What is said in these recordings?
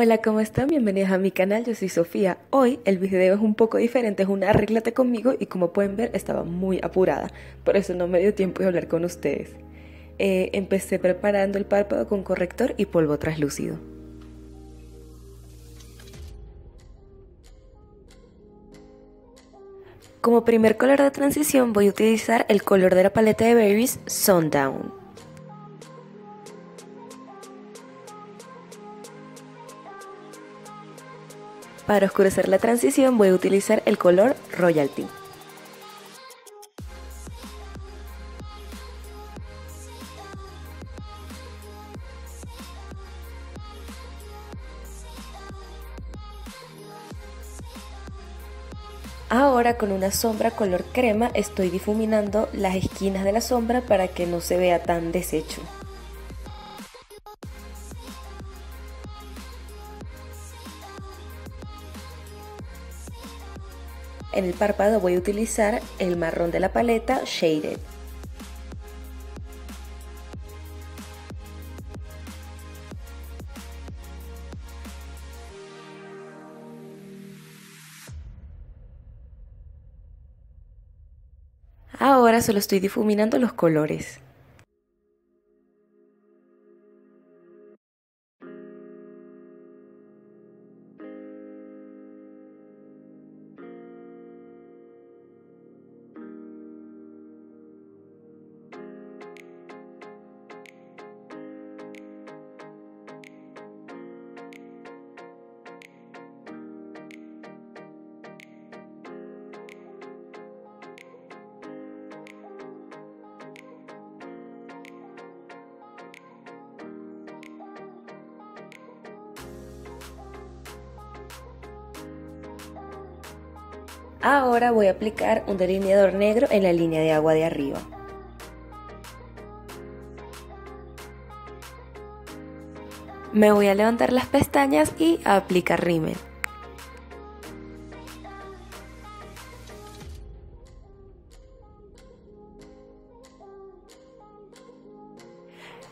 Hola, ¿cómo están? Bienvenidos a mi canal, yo soy Sofía. Hoy el video es un poco diferente, es una arréglate conmigo y como pueden ver estaba muy apurada, por eso no me dio tiempo de hablar con ustedes. Empecé preparando el párpado con corrector y polvo translúcido. Como primer color de transición voy a utilizar el color de la paleta de BYS Sundown. Para oscurecer la transición voy a utilizar el color Royalty. Ahora con una sombra color crema estoy difuminando las esquinas de la sombra para que no se vea tan deshecho. En el párpado voy a utilizar el marrón de la paleta Shaded. Ahora solo estoy difuminando los colores. Ahora voy a aplicar un delineador negro en la línea de agua de arriba. Me voy a levantar las pestañas y a aplicar rímel.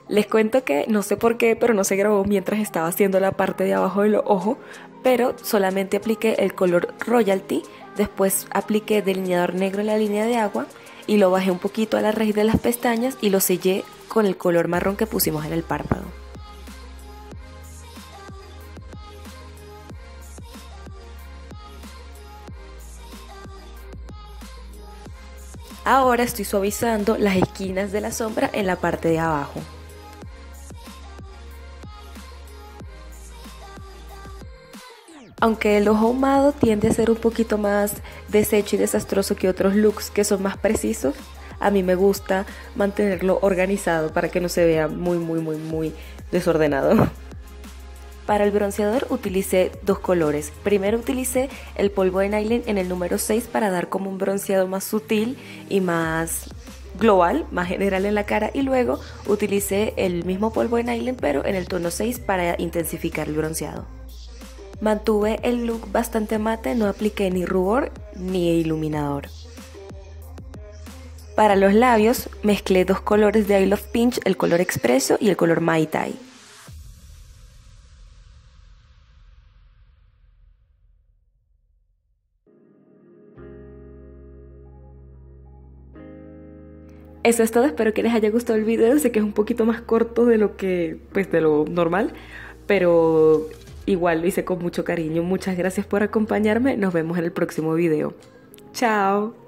Les cuento que no sé por qué, pero no se grabó mientras estaba haciendo la parte de abajo del ojo, pero solamente apliqué el color Royalty, después apliqué delineador negro en la línea de agua y lo bajé un poquito a la raíz de las pestañas y lo sellé con el color marrón que pusimos en el párpado. Ahora estoy suavizando las esquinas de la sombra en la parte de abajo. Aunque el ojo ahumado tiende a ser un poquito más deshecho y desastroso que otros looks que son más precisos, a mí me gusta mantenerlo organizado para que no se vea muy desordenado. Para el bronceador utilicé dos colores. Primero utilicé el polvo de Nailen en el número 6 para dar como un bronceado más sutil y más global, más general en la cara, y luego utilicé el mismo polvo de Nailen pero en el tono 6 para intensificar el bronceado. Mantuve el look bastante mate, no apliqué ni rubor ni iluminador. Para los labios mezclé dos colores de I Love Pinch, el color expreso y el color Mai Tai. Eso es todo, espero que les haya gustado el video, sé que es un poquito más corto de lo que, pues, de lo normal, pero igual lo hice con mucho cariño. Muchas gracias por acompañarme. Nos vemos en el próximo video. ¡Chao!